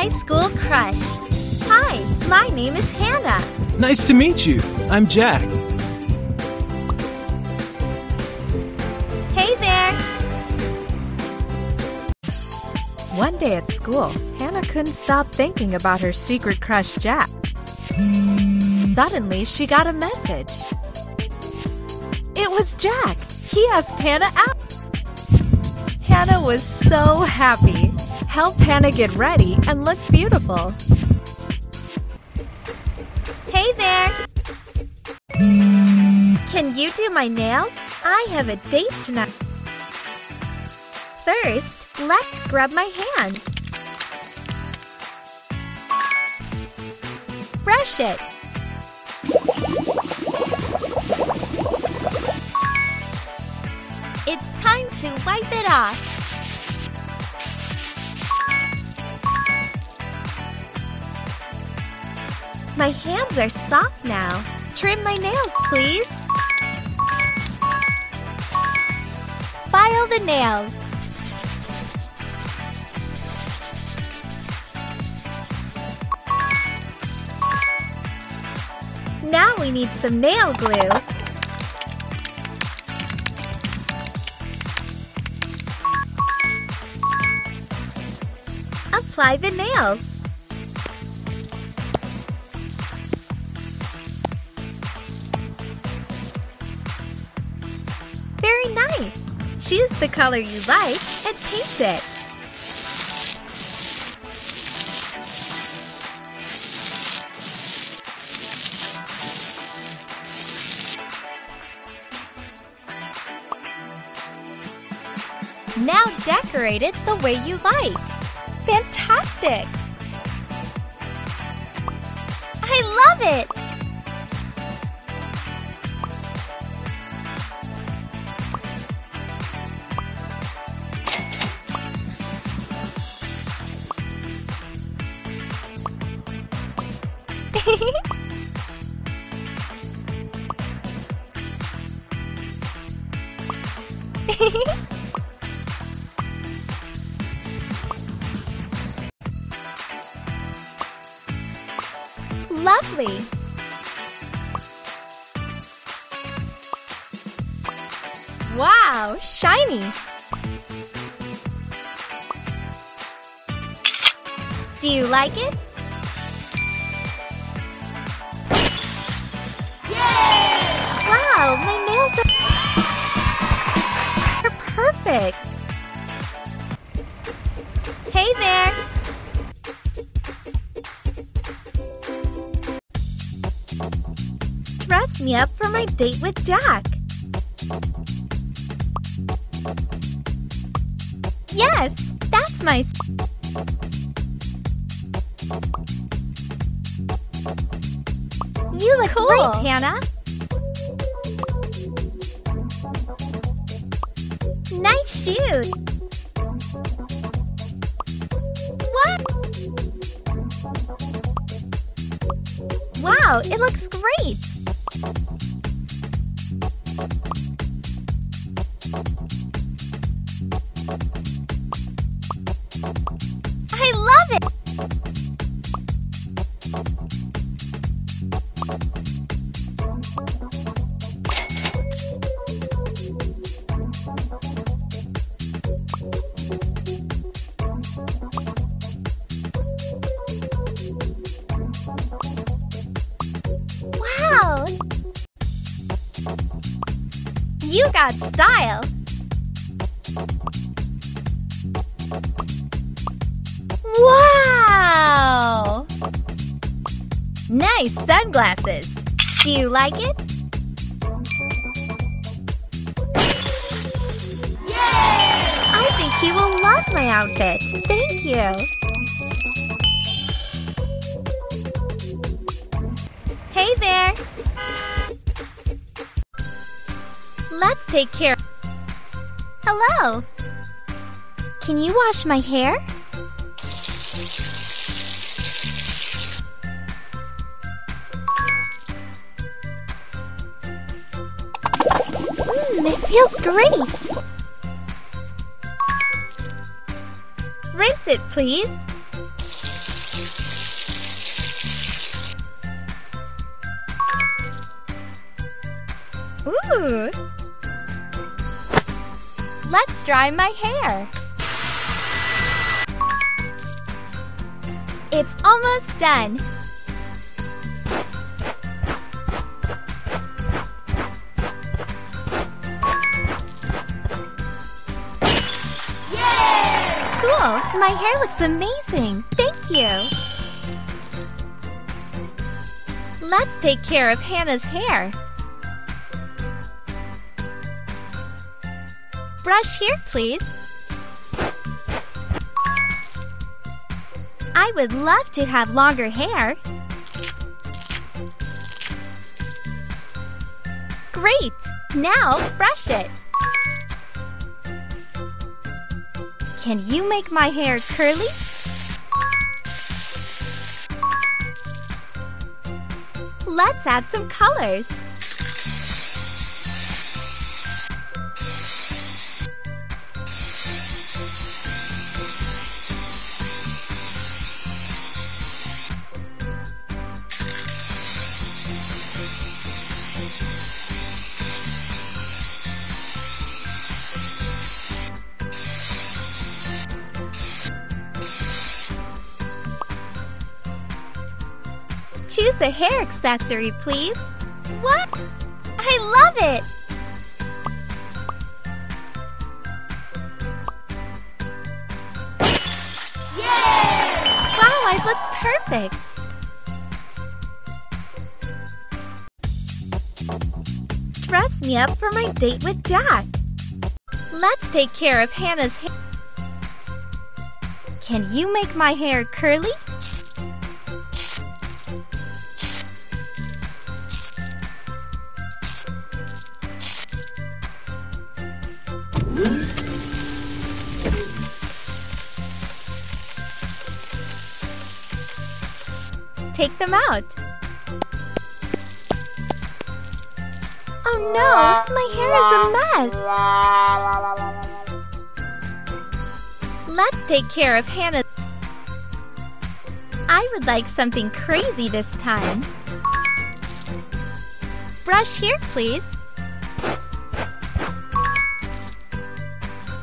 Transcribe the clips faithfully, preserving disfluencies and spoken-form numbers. high school crush. Hi, my name is Hannah. Nice to meet you. I'm Jack. Hey there. One day at school, Hannah couldn't stop thinking about her secret crush, Jack. Suddenly, she got a message. It was Jack. He asked Hannah out. Hannah was so happy. Helped Hannah get ready and look beautiful. Hey there! Can you do my nails? I have a date tonight. First, let's scrub my hands. Brush it. It's time to wipe it off. My hands are soft now. Trim my nails, please. File the nails. Now we need some nail glue. Apply the nails. Very nice. Choose the color you like and paint it. Now decorate it the way you like. Fantastic! I love it! Lovely. Wow, shiny. Do you like it? Wow, my nails are perfect. Hey there. Dress me up for my date with Jack. Yes, that's my... You look cool. Great, Hannah. Nice shoes. What? Wow, it looks great. I love it. You got style. Wow! Nice sunglasses. Do you like it? Yay! I think you will love my outfit. Thank you. Hey there. Let's take care. Hello. Can you wash my hair? Mmm, it feels great. Rinse it, please. Ooh! Let's dry my hair. It's almost done. My hair looks amazing! Thank you! Let's take care of Hannah's hair. Brush here, please. I would love to have longer hair. Great! Now brush it. Can you make my hair curly? Let's add some colors. Choose a hair accessory, please. What? I love it! Yay! Wow, I look perfect! Dress me up for my date with Jack. Let's take care of Hannah's hair. Can you make my hair curly? Take them out. Oh no, my hair is a mess. Let's take care of Hannah. I would like something crazy this time. Brush here, please.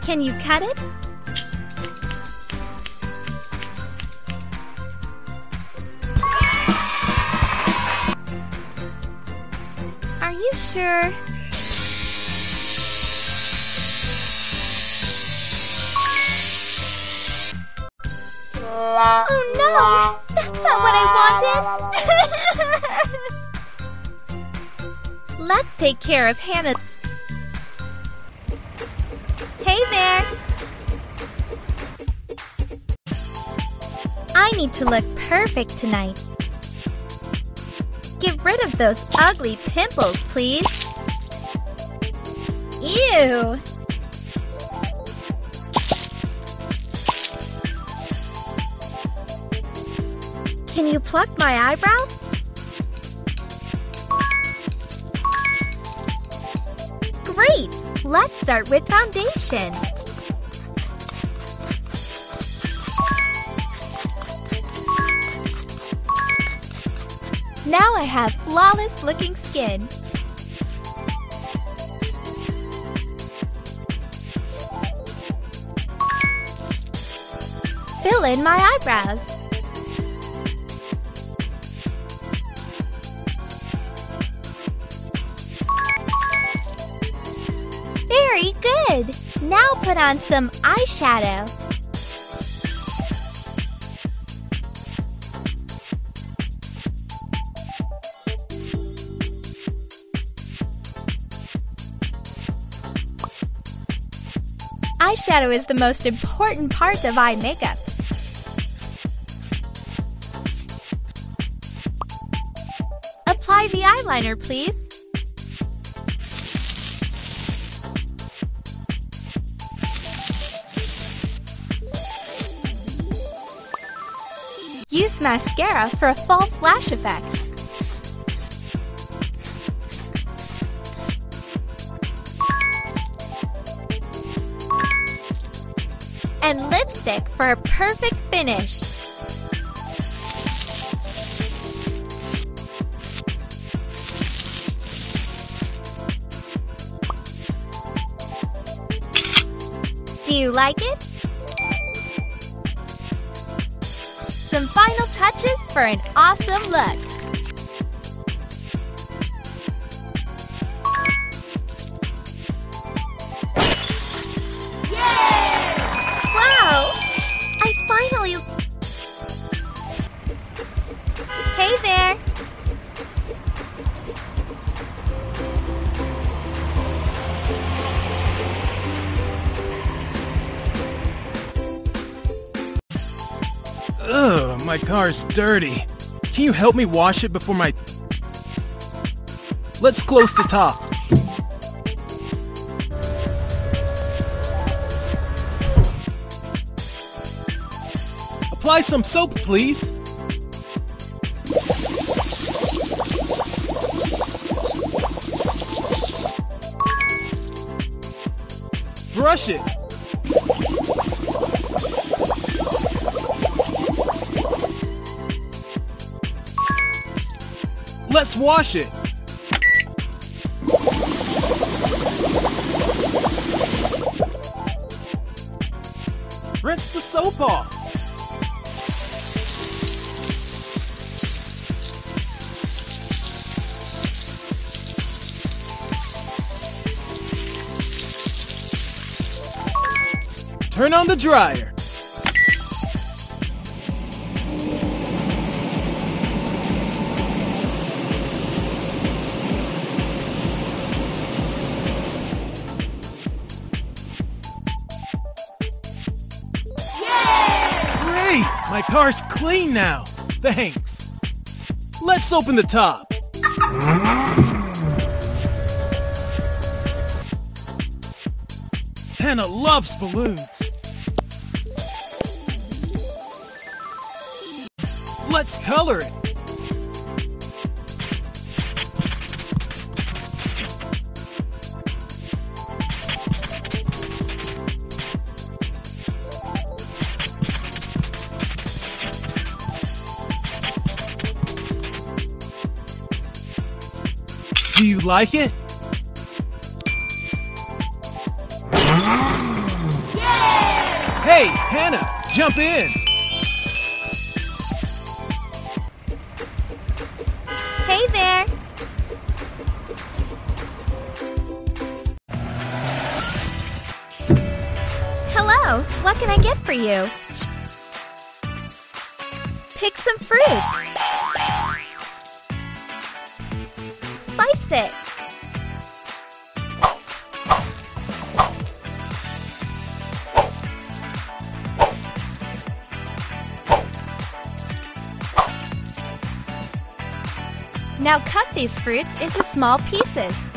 Can you cut it? Are you sure? Oh no! That's not what I wanted! Let's take care of Hannah. Hey there! I need to look perfect tonight. Get rid of those ugly pimples, please. Ew! Can you pluck my eyebrows? Great! Let's start with foundation. Now I have flawless looking skin. Fill in my eyebrows. Very good! Now put on some eyeshadow. Eyeshadow is the most important part of eye makeup. Apply the eyeliner, please. Use mascara for a false lash effect. And lipstick for a perfect finish. Do you like it? Some final touches for an awesome look. Yay! Wow! I finally... Hey there! Ugh, my car's dirty. Can you help me wash it before my... Let's close the top. Apply some soap, please. Brush it. Let's wash it. Rinse the soap off. Turn on the dryer. My car's clean now. Thanks. Let's open the top. Hannah loves balloons. Let's color it. Do you like it? Yeah! Hey, Hannah, jump in! Hey there! Hello, what can I get for you? Pick some fruits! Slice it. Now cut these fruits into small pieces.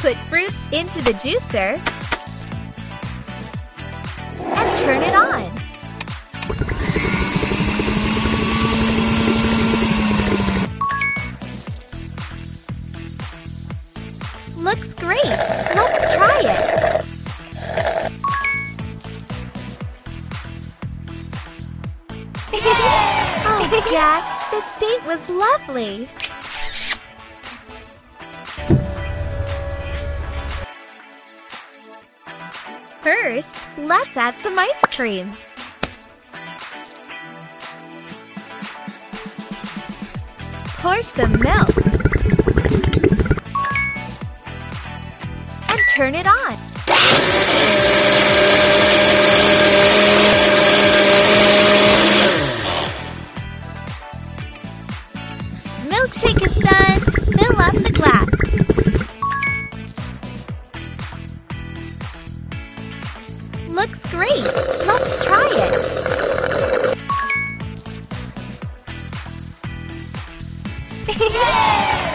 Put fruits into the juicer and turn it on. Looks great. Let's try it. Oh, Jack, this date was lovely. First, let's add some ice cream. Pour some milk. And turn it on. Milkshake is done. Fill up the glass. Looks great. Let's try it.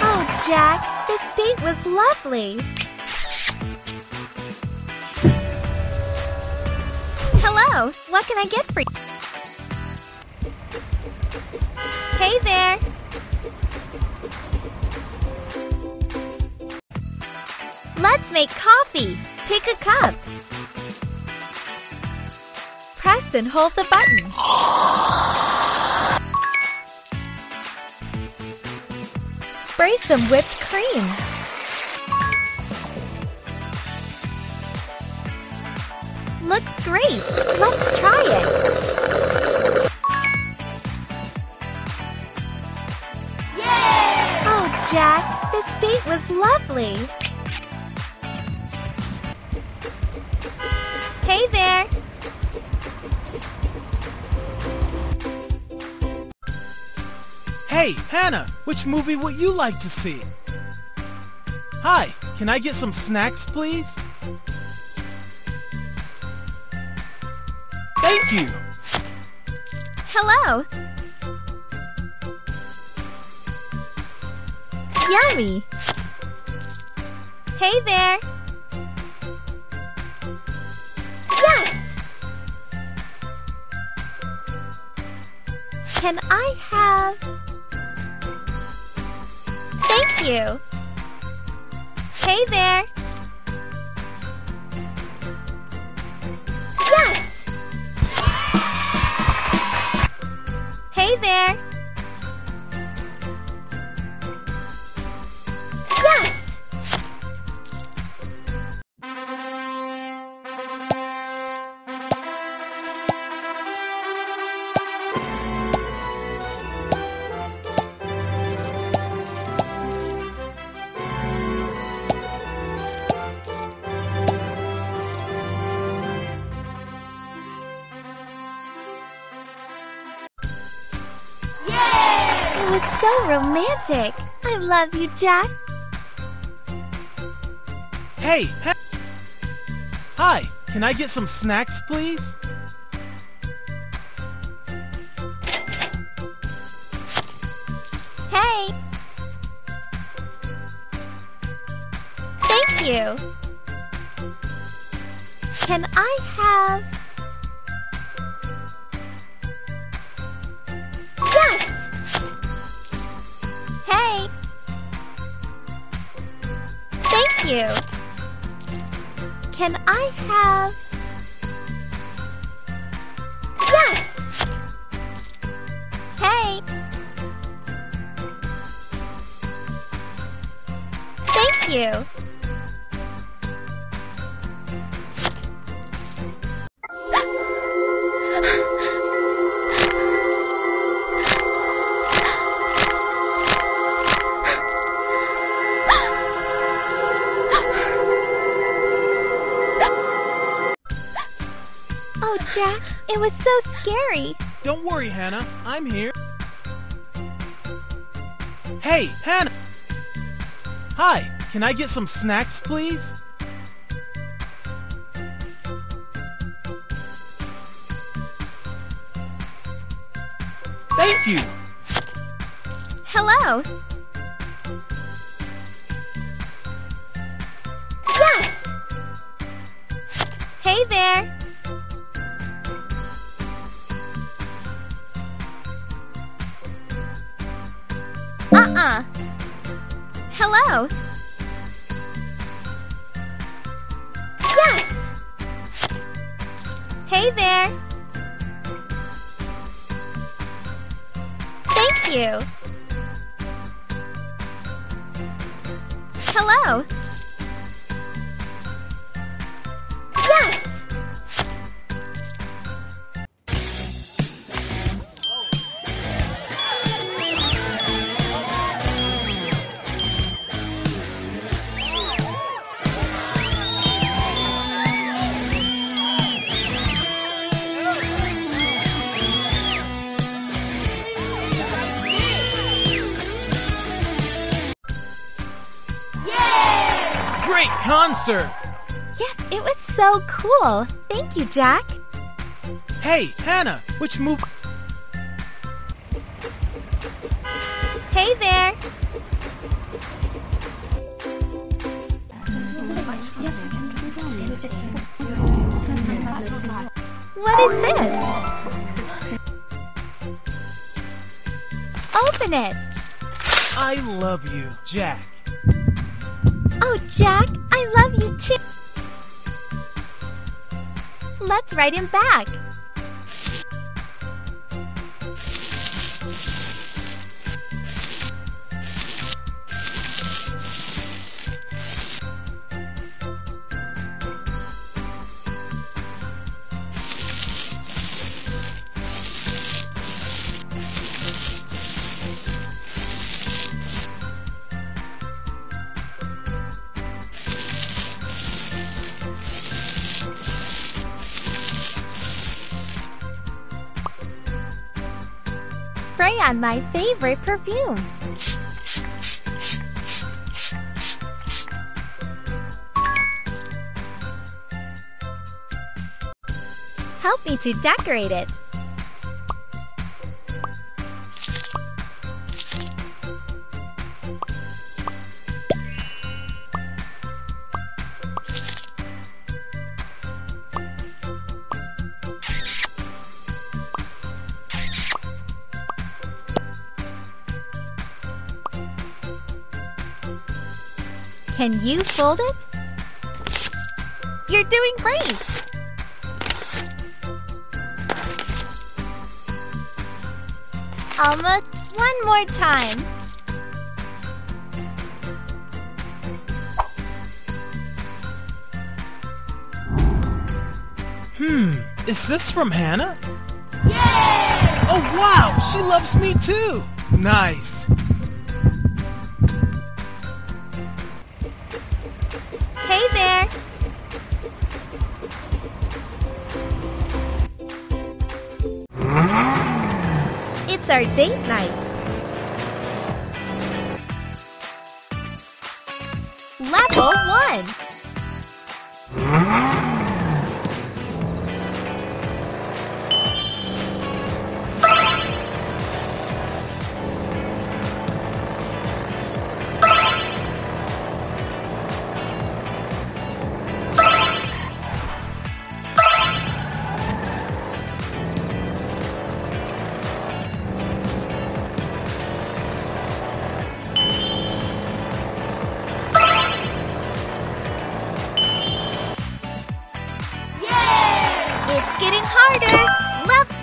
Oh, Jack, this date was lovely. Hello, what can I get for you? Hey there. Let's make coffee. Pick a cup. press and hold the button. Spray some whipped cream. Looks great! Let's try it! Yay! Oh, Jack, this date was lovely! Hey there! Hey, Hannah! Which movie would you like to see? Hi, can I get some snacks, please? Thank you! Hello! Yummy! Hey there! Yes! Can I have... Thank you! Hey there! Hey there! Yes! So romantic! I love you, Jack! Hey! He Hi! Can I get some snacks, please? Hey! Thank you! Can I have... Hey! Thank you! Can I have... Yes! Hey! Thank you! Oh, Jack, it was so scary. Don't worry, Hannah. I'm here. Hey, Hannah! Hi, can I get some snacks, please? Thank you! Hello! Yes! Hey there! Uh-uh. Hello. Yes. Hey there. Thank you. Hello. Yes. Great concert! Yes, it was so cool! Thank you, Jack! Hey, Hannah! Which movie? Hey there! What is this? Open it! I love you, Jack! Oh, Jack, I love you too. Let's write him back. spray on my favorite perfume. Help me to decorate it. Can you fold it? You're doing great! Almost. One more time. Hmm, is this from Hannah? Yay! Oh wow, she loves me too! Nice! Hey there! It's our date night! Level one! It's getting harder! Left!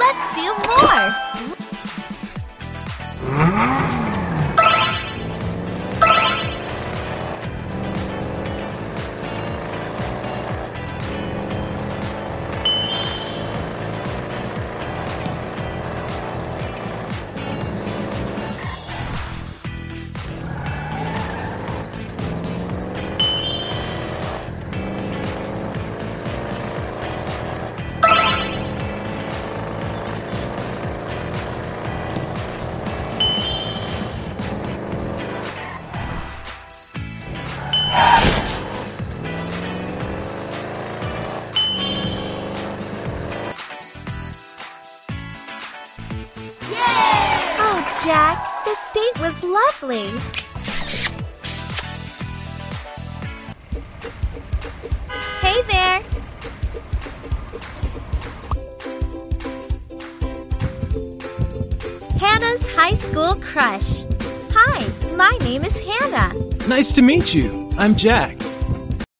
Let's do more! Jack, this date was lovely. Hey there! Hannah's high school crush. Hi, my name is Hannah. Nice to meet you. I'm Jack.